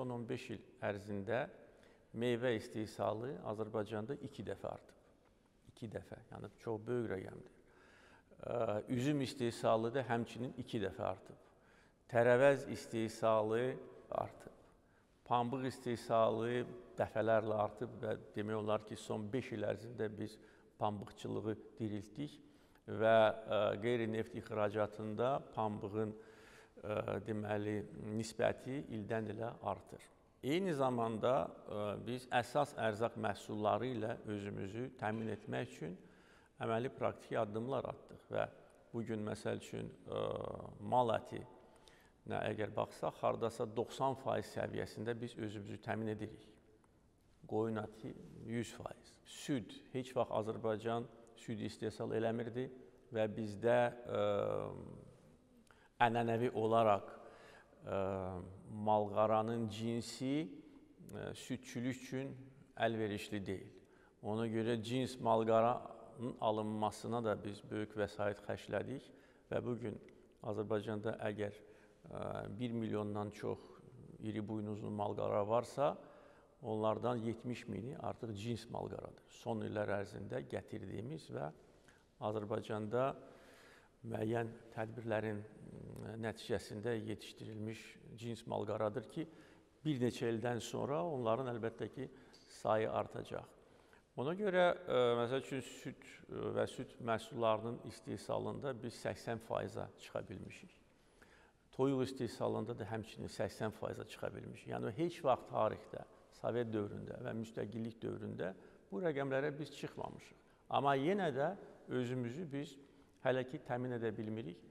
son 15 yıl ərzində meyvə istehsalı Azərbaycanda 2 dəfə artıb. 2 dəfə, yəni çox böyük rəqəmdir. Üzüm istehsalı da həmçinin 2 dəfə artıb. Tərəvəz istehsalı artıb. Pambıq istehsalı dəfələrlə artıb və demək olar ki, son 5 il ərzində biz pambıqçılığı diriltdik və qeyri-neft ixracatında pambığın deməli nisbəti ildən ilə artır. Eyni zamanda biz əsas ərzaq məhsulları ilə özümüzü təmin etmək üçün əməli praktiki addımlar atdıq və bugün məsəl üçün mal əti əgər baxsaq, hardasa 90% səviyyəsində biz özümüzü təmin edirik. Qoyun əti 100%. Süd, heç vaxt Azərbaycan süd istehsal eləmirdi və bizdə ənənəvi olaraq malqaranın cinsi südçülük üçün əlverişli deyil. Ona görə cins malqaranın alınmasına da biz böyük vəsait xərclədik və bugün Azərbaycanda əgər 1 milyondan çox iri buynuzlu malqara varsa, onlardan 70 mini artıq cins malqaradır. Son illər ərzində gətirdiyimiz və Azərbaycanda müəyyən tədbirlərin nəticəsində yetişdirilmiş cins malqaradır ki, bir neçə ildən sonra onların əlbəttə ki, sayı artacaq. Ona görə, məsəl üçün, süd və süd məhsullarının istehsalında biz 80%-a çıxa bilmişik. Toyuq istehsalında da həmçinin 80%-a çıxa bilmiş. Yəni, heç vaxt tarixdə, Sovet dövründə və müstəqillik dövründə bu rəqəmlərə biz çıxmamışıq. Amma yenə də özümüzü biz hələ ki təmin edə bilmirik